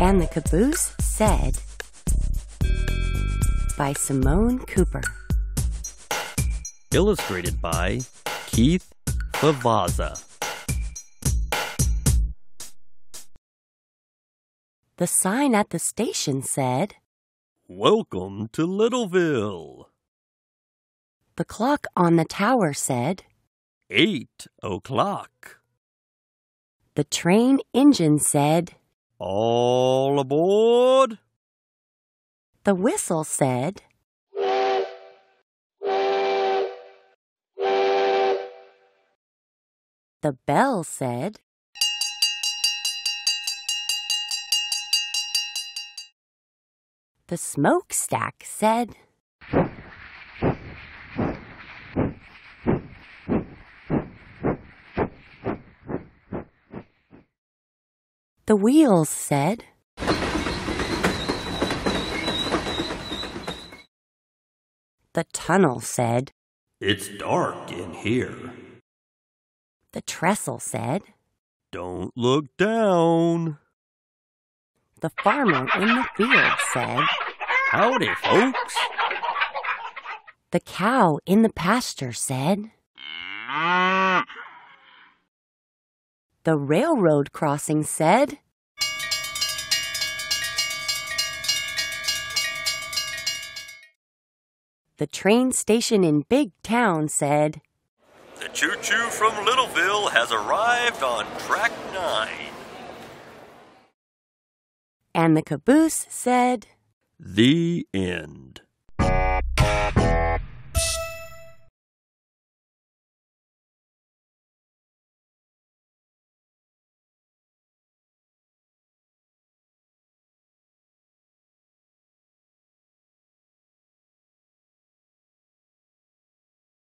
and the Caboose Said by Simone Cooper. Illustrated by Keith Favaza. The sign at the station said, "Welcome to Littleville." The clock on the tower said, 8 o'clock. The train engine said, "All aboard." The whistle said, the bell said, the smokestack said, the wheels said, the tunnel said, "It's dark in here." The trestle said, "Don't look down." The farmer in the field said, "Howdy, folks." The cow in the pasture said, "Meow." The railroad crossing said, the train station in Big Town said, "The choo-choo from Littleville has arrived on track 9. And the caboose said, "The end."